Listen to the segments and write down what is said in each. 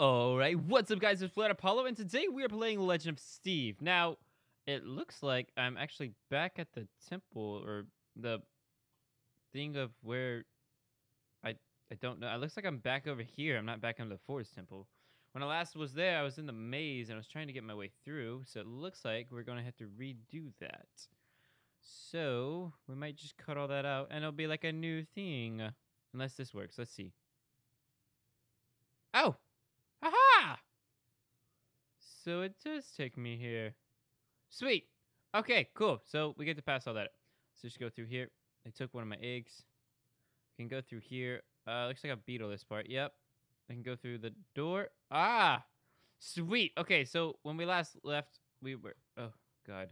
Alright, what's up guys, it's Flared Apollo, and today we are playing Legend of Steve. Now, it looks like I'm actually back at the temple, or the thing of where, I don't know, it looks like I'm back over here, I'm not back in the Forest Temple. When I last was there, I was in the maze, and I was trying to get my way through, so it looks like we're going to have to redo that. So, we might just cut all that out, and it'll be like a new thing. Unless this works, let's see. Oh! Aha! So it does take me here. Sweet! Okay, cool. So we get to pass all that up. So just go through here. I took one of my eggs. I can go through here. Looks like I beat all this part. Yep. I can go through the door. Ah! Sweet! Okay, so when we last left, we were... Oh, God.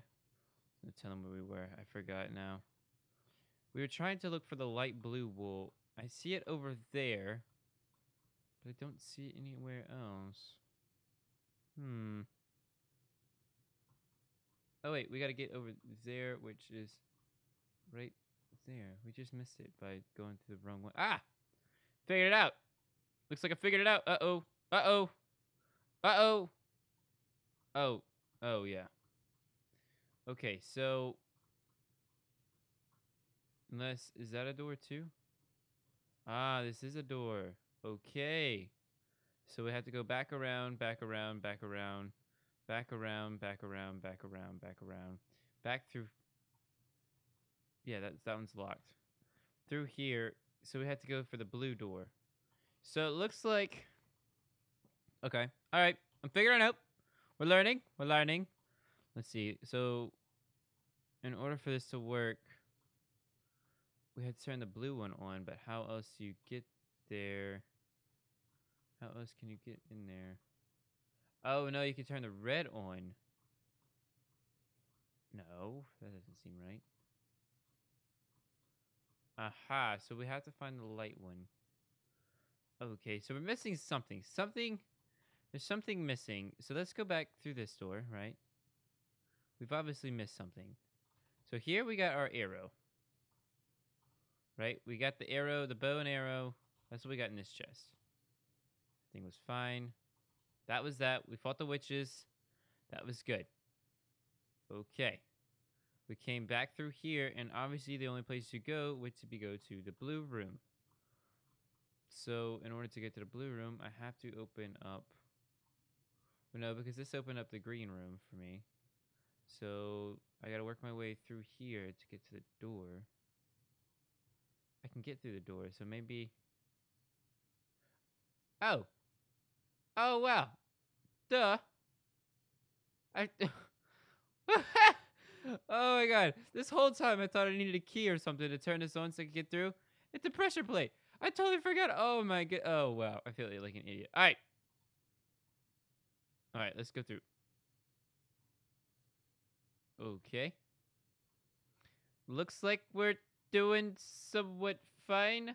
I'm telling where we were. I forgot now. We were trying to look for the light blue wool. I see it over there. But I don't see it anywhere else. Oh, wait. We got to get over there, which is right there. We just missed it by going through the wrong one. Ah! Figured it out. Looks like I figured it out. Uh-oh. Uh-oh. Uh-oh. Oh. Oh, yeah. Okay, so... Unless... Is that a door, too? Ah, this is a door. Okay, so we have to go back around, back around, back around, back around, back around, back around, back around, back through. Yeah, that one's locked. Through here, so we have to go for the blue door. So it looks like. Okay, all right, I'm figuring out. We're learning. We're learning. Let's see. So, in order for this to work, we had to turn the blue one on. But how else do you get there? How else can you get in there? Oh, no, you can turn the red on. No, that doesn't seem right. Aha, so we have to find the light one. Okay, so we're missing something. There's something missing. So let's go back through this door, right? We've obviously missed something. So here we got our arrow. Right? We got the arrow, the bow and arrow. That's what we got in this chest. Everything was fine. That was that. We fought the witches. That was good. Okay. We came back through here, and obviously the only place to go would be go to the blue room. So, in order to get to the blue room, I have to open up... Well, no, because this opened up the green room for me. So, I gotta work my way through here to get to the door. I can get through the door, so maybe... Oh. Oh, wow. Duh. Oh, my God. This whole time I thought I needed a key or something to turn this on so I could get through. It's a pressure plate. I totally forgot. Oh, my God. Oh, wow. I feel like an idiot. All right. All right, let's go through. Okay. Looks like we're doing somewhat fine.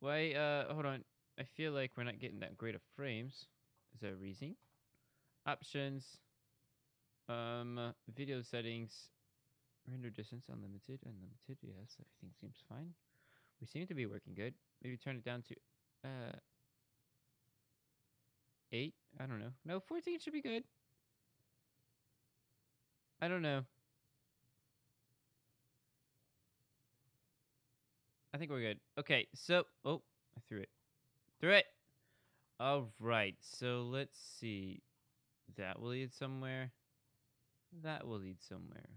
Why, hold on. I feel like we're not getting that great of frames. Is there a reason? Options. Video settings. Render distance unlimited. Unlimited, yes. Everything seems fine. We seem to be working good. Maybe turn it down to 8. I don't know. No, 14 should be good. I don't know. I think we're good. Okay, so... Oh, I threw it. Through it. All right. So let's see. That will lead somewhere. That will lead somewhere.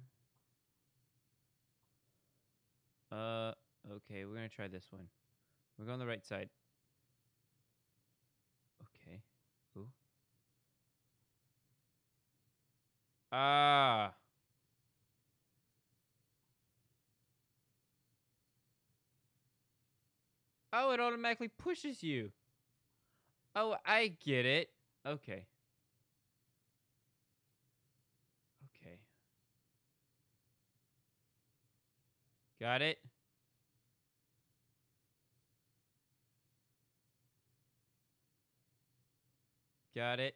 Okay. We're going to try this one. We're going the right side. Okay. Ooh. Ah. Oh, it automatically pushes you. Oh, I get it. Okay. Okay. Got it. Got it.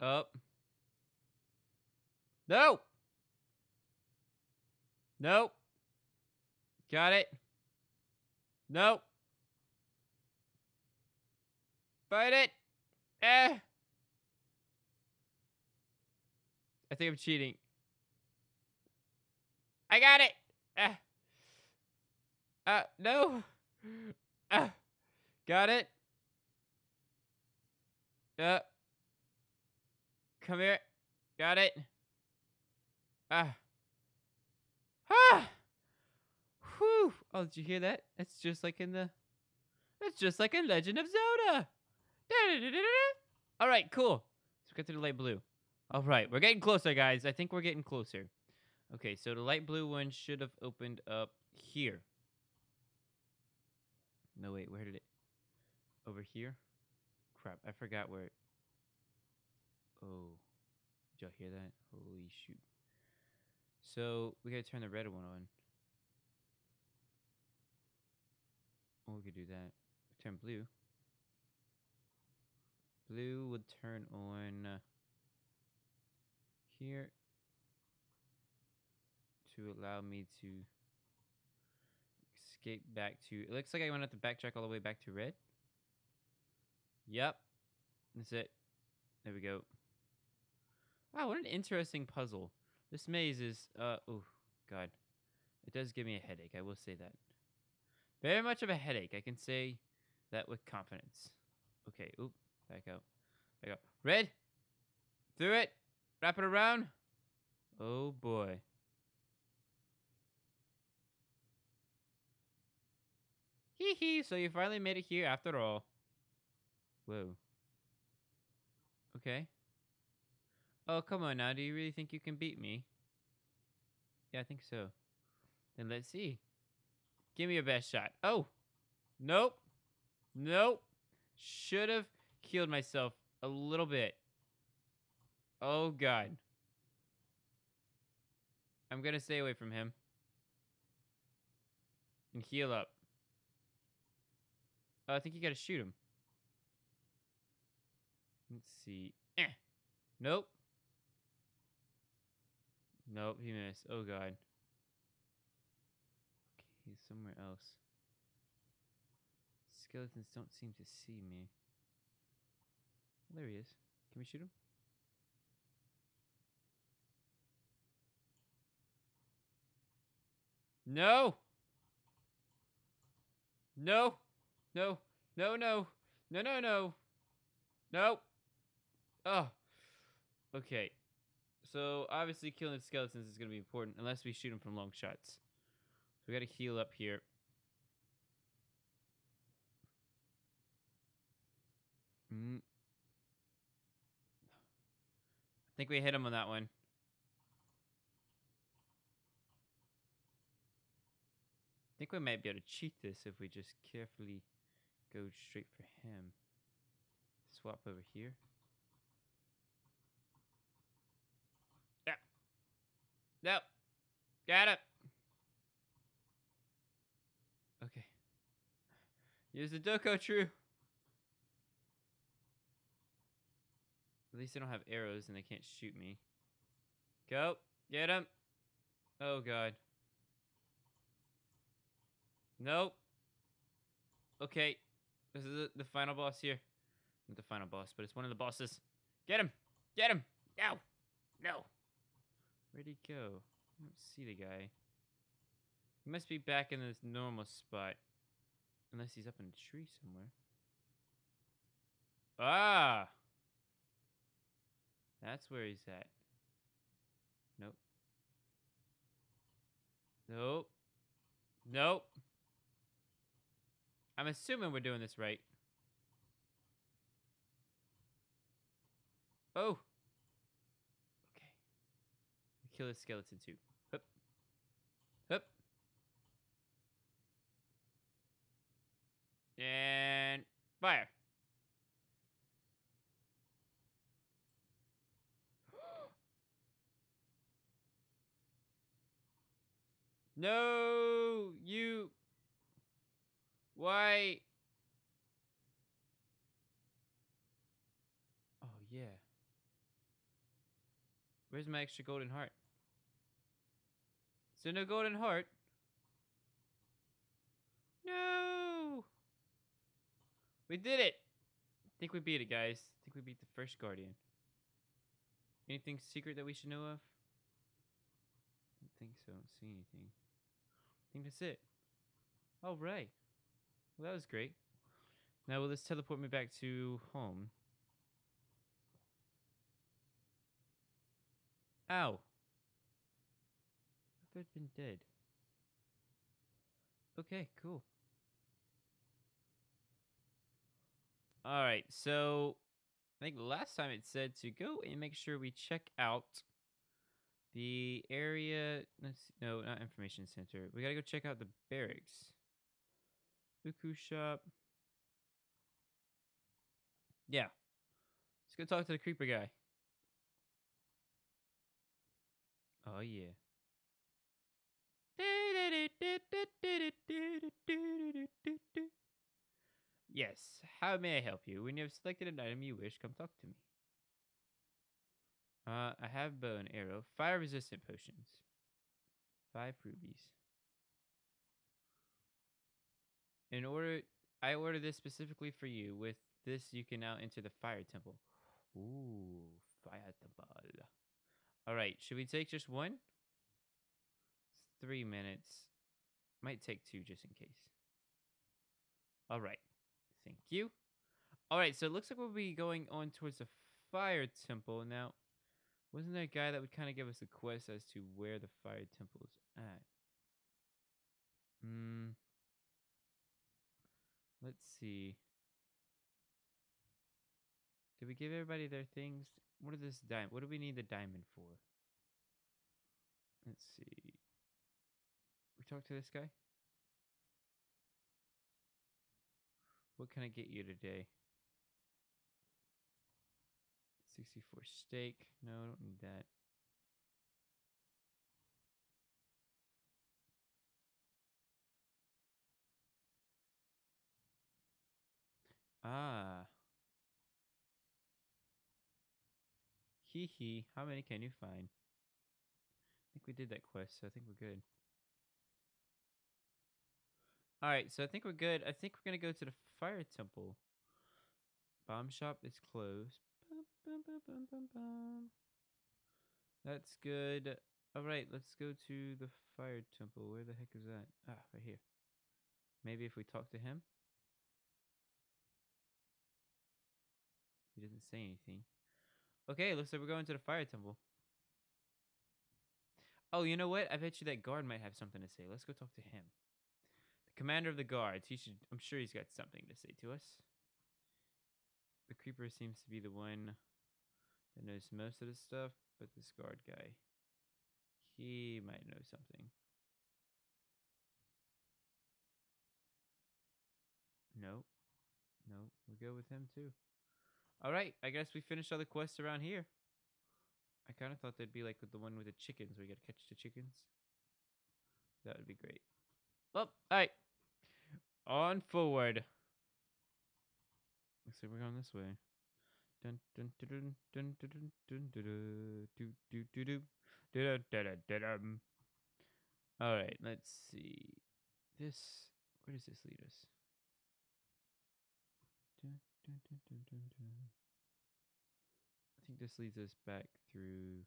Up. No! Nope. Got it. Nope. Fight it! I think I'm cheating. I got it. No. Got it. Come here. Got it. Whew. Oh, did you hear that? That's just like in the... That's just like in Legend of Zelda. All right, cool. Let's get to the light blue. All right, we're getting closer, guys. I think we're getting closer. Okay, so the light blue one should have opened up here. No, wait, where did it? Over here? Crap, I forgot where it... Oh. Did y'all hear that? Holy shoot. So, we gotta turn the red one on. Oh, we could do that. Turn blue. Blue would turn on... here. To allow me to... escape back to... It looks like I want to have to backtrack all the way back to red. Yep. That's it. There we go. Wow, what an interesting puzzle. This maze is... oh, God. It does give me a headache, I will say that. Very much of a headache. I can say that with confidence. Okay, oop. Back out. Back out. Red! Through it! Wrap it around! Oh, boy. Hee hee, so you finally made it here after all. Whoa. Okay. Oh, come on now. Do you really think you can beat me? Yeah, I think so. Then let's see. Give me your best shot. Oh! Nope. Nope. Should have healed myself a little bit. Oh, God. I'm gonna stay away from him. And heal up. Oh, I think you gotta shoot him. Let's see. Nope. Nope, he missed. Oh, God. Okay, he's somewhere else. Skeletons don't seem to see me. There he is. Can we shoot him? No! No! No! No, no! No, no, no! No! Oh! Okay. So, obviously, killing the skeletons is going to be important, unless we shoot them from long shots. So, we got to heal up here. I think we hit him on that one. I think we might be able to cheat this if we just carefully go straight for him. Swap over here. Nope. Got it. Okay. Use the Doko True. At least they don't have arrows and they can't shoot me. Go. Get him. Oh, God. Nope. Okay. This is the final boss here. Not the final boss, but it's one of the bosses. Get him. Get him. No. No. Where'd he go? I don't see the guy. He must be back in this normal spot. Unless he's up in a tree somewhere. Ah! That's where he's at. Nope. Nope. Nope. I'm assuming we're doing this right. Oh! Kill the skeleton too. Hup. Hup. And fire. No, you. Why? Oh, yeah. Where's my extra golden heart? So no golden heart. No! We did it! think we beat it, guys. I think we beat the first guardian. Anything secret that we should know of? I don't think so. I don't see anything. I think that's it. All right. Well, that was great. Now, will this teleport me back to home? Ow! I've been dead. Okay, cool. Alright, so I think last time it said to go and make sure we check out the area. Let's, no, not information center. We gotta go check out the barracks. Uku shop. Yeah. Let's go talk to the creeper guy. Oh, yeah. Yes, how may I help you? When you have selected an item you wish, come talk to me. I have bow and arrow, fire resistant potions, 5 rubies. I ordered this specifically for you. With this, you can now enter the Fire Temple. Ooh, Fire Temple. All right, should we take just one? It's 3 minutes. Might take 2 just in case. All right, thank you. All right, so it looks like we'll be going on towards the Fire Temple. Now, wasn't there a guy that would kind of give us a quest as to where the Fire Temple is at? Hmm. Let's see. Did we give everybody their things? What is this diamond? What do we need the diamond for? Let's see. We talk to this guy? What can I get you today? 64 steak. No, I don't need that. Ah. Hee hee. How many can you find? I think we did that quest, so I think we're good. Alright, so I think we're good. I think we're going to go to the Fire Temple. Bomb shop is closed. Bum, bum, bum, bum, bum, bum. That's good. Alright, let's go to the Fire Temple. Where the heck is that? Ah, right here. Maybe if we talk to him? He doesn't say anything. Okay, looks like we're going to the Fire Temple. Oh, you know what? I bet you that guard might have something to say. Let's go talk to him. The commander of the guards. He should. I'm sure he's got something to say to us. The creeper seems to be the one that knows most of this stuff, but this guard guy, he might know something. No. No, we'll go with him too. Alright, I guess we finished all the quests around here. I kind of thought they'd be like the one with the chickens, where you gotta catch the chickens. That would be great. Well, alright. On forward. Looks like we're going this way. Dun dun dun dun dun dun dun dun. Alright, let's see. This, where does this lead us? Dun, dun, dun, dun, dun. I think this leads us back through.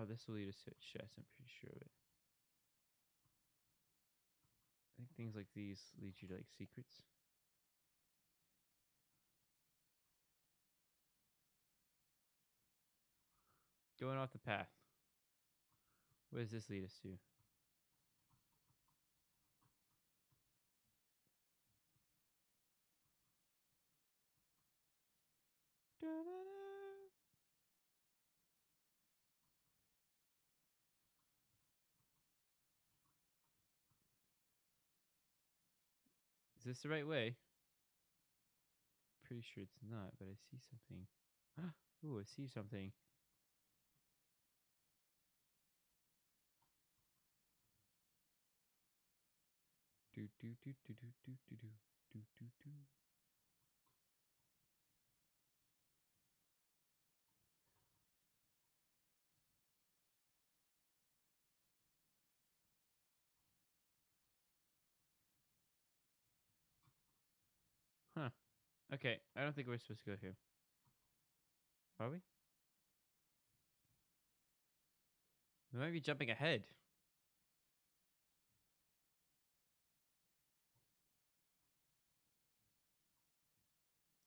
Oh, this will lead us to a chest, I'm pretty sure of it. I think things like these lead you to like secrets. Going off the path. What does this lead us to? Is this the right way? Pretty sure it's not, but I see something. Ooh, I see something. Do do do do do do do do do do do. Okay, I don't think we're supposed to go here. Are we? We might be jumping ahead.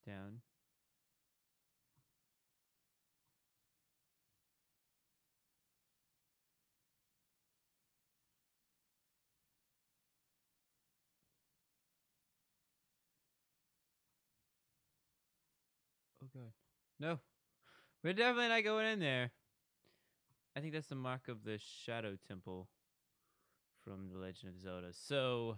Down. Oh god. No. We're definitely not going in there. I think that's the mark of the Shadow Temple from the Legend of Zelda. So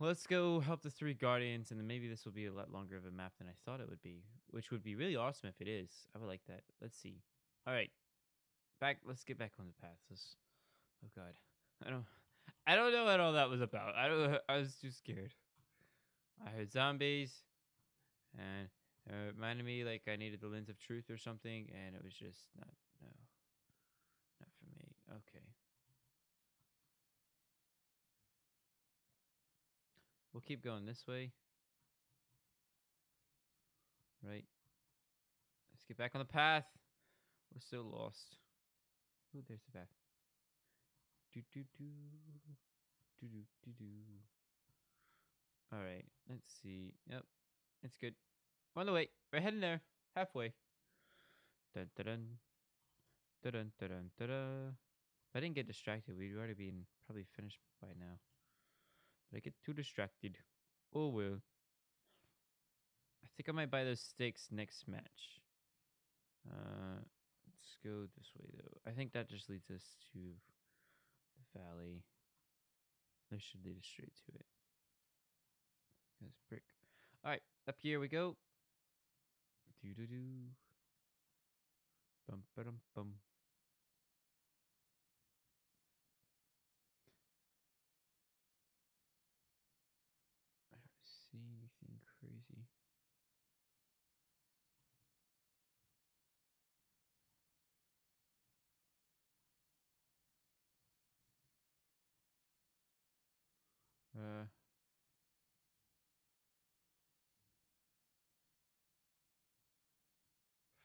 let's go help the three guardians, and then maybe this will be a lot longer of a map than I thought it would be, which would be really awesome if it is. I would like that. Let's see. All right, back. Let's get back on the path. Let's, oh god, I don't know what all that was about. I was too scared. I heard zombies, and it reminded me like I needed the lens of truth or something, and it was just not. Not for me. Okay. We'll keep going this way. Right. Let's get back on the path. We're still lost. Ooh, there's the path. Do do do do do do do. All right. Let's see. Yep. It's good. We're on the way. We're heading there. Halfway. Dun dun dun. Dun dun dun dun. If I didn't get distracted, we'd already been probably finished by now. But I get too distracted. Oh well. I think I might buy those sticks next match. Let's go this way though. I think that just leads us to the valley. This should lead us straight to it. That's brick. All right, up here we go. Do do do. Bum ba dum bum. See anything crazy?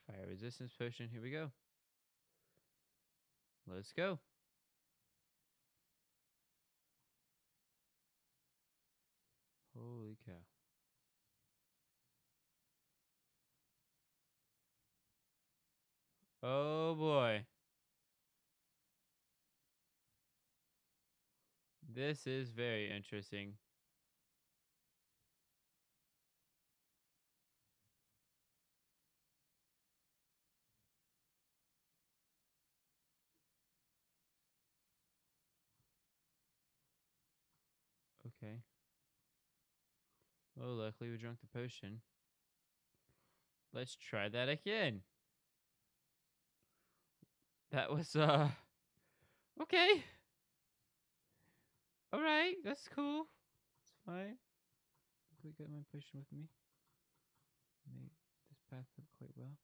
Fire resistance potion. Here we go. Let's go. Holy cow. Oh boy. This is very interesting. Okay. Well, luckily we drank the potion. Let's try that again. That was, okay. Alright, that's cool. It's fine. I got my potion with me. Made this path up quite well.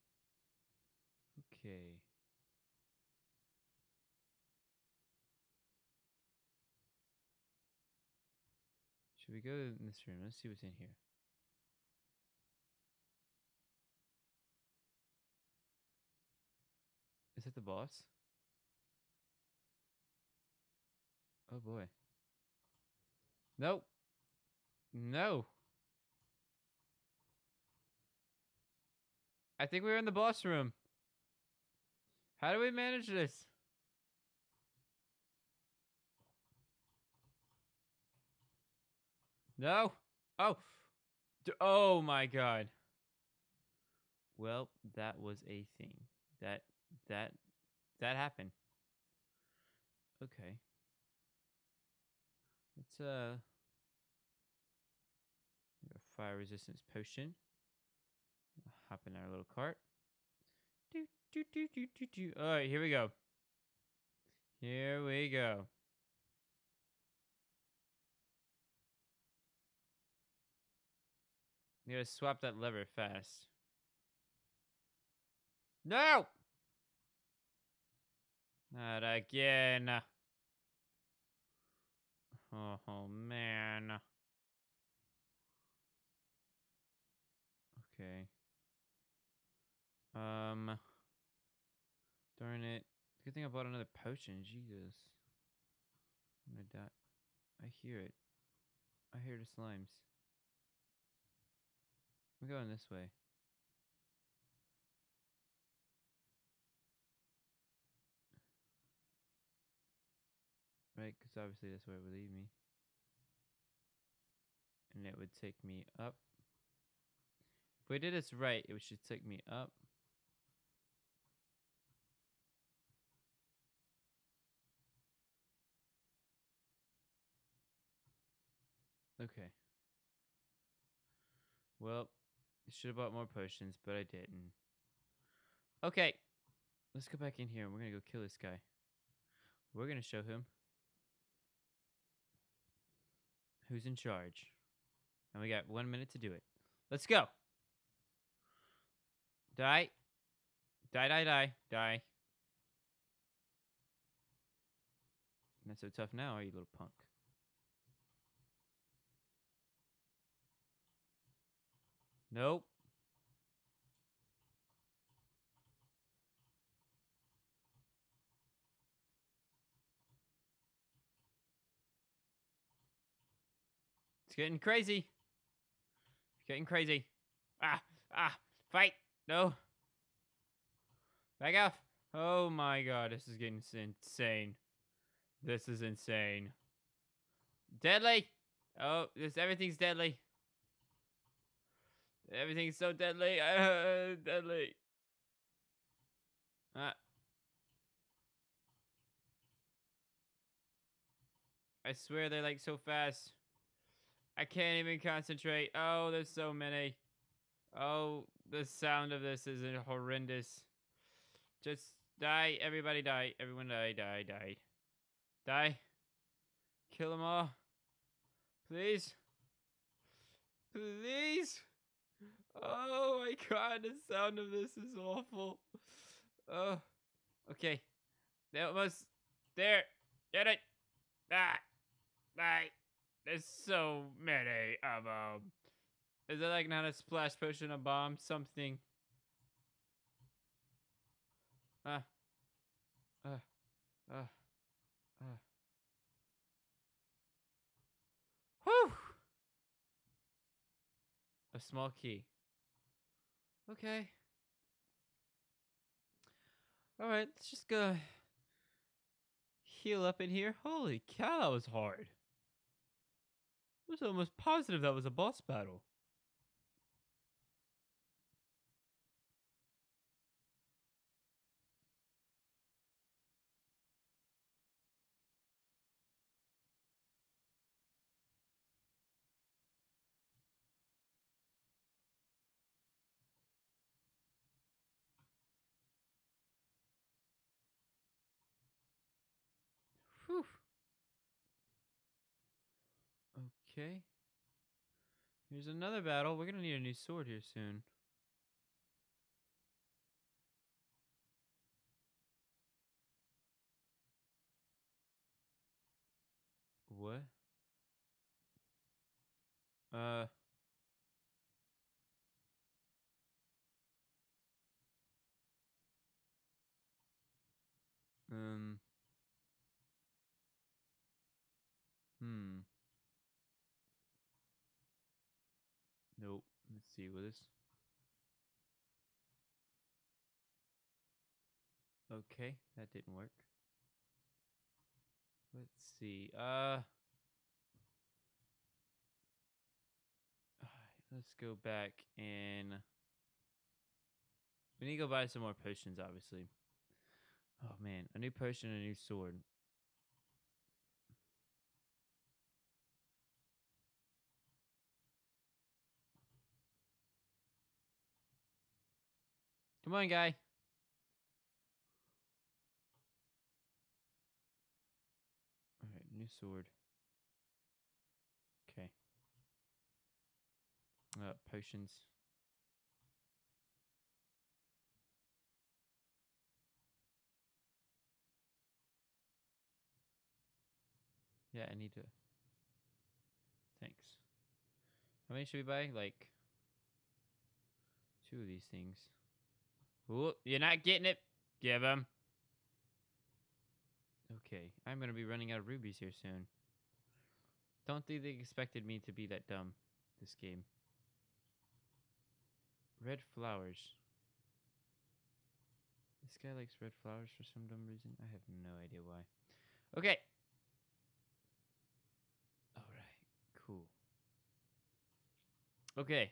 Okay. We go in this room. Let's see what's in here. Is that the boss? Oh boy. No. No. I think we're in the boss room. How do we manage this? No. Oh. Oh my god. Well, that was a thing. That happened. Okay. It's a fire resistance potion. Hop in our little cart. Do do do do do do. All right, here we go. Here we go. You gotta swap that lever fast. No! Not again. Oh, man. Okay. Darn it. Good thing I bought another potion. Jesus. I'm gonna die. I hear it. I hear the slimes. We're going this way. Right, because obviously that's where it would lead me. And it would take me up. If we did this right, it should take me up. Okay. Well, I should have bought more potions, but I didn't. Okay. Let's go back in here and we're going to go kill this guy. We're going to show him who's in charge. And we got 1 minute to do it. Let's go. Die. Die, die, die, die. Not so tough now, are you, little punk? Nope. It's getting crazy. It's getting crazy. Ah, ah, fight. No. Back off. Oh my god, this is getting insane. This is insane. Deadly. Oh, this everything's deadly. Everything's so deadly. Deadly. I swear they're like so fast. I can't even concentrate. Oh, there's so many. Oh, the sound of this is horrendous. Just die. Everybody die. Everyone die, die, die. Die. Kill them all. Please. Please. Oh my god, the sound of this is awful. Oh, okay. They almost there. Get it. Ah, bye. There's so many of them. Is that like not a splash potion, a bomb, something? Whew! A small key. Okay. All right, let's just go heal up in here. Holy cow, that was hard. I was almost positive that was a boss battle. Whew. Okay. Here's another battle. We're gonna need a new sword here soon. What? Nope. Let's see what this. Okay, that didn't work. Let's see. Let's go back and we need to go buy some more potions, obviously. Oh man, a new potion, and a new sword. Come on, guy. All right, new sword. Okay. Potions. Yeah, I need to. Thanks. How many should we buy? Like two of these things. Ooh, you're not getting it. Give him. Okay, I'm going to be running out of rubies here soon. Don't think they expected me to be that dumb this game. Red flowers. This guy likes red flowers for some dumb reason. I have no idea why. Okay. All right, cool. Okay.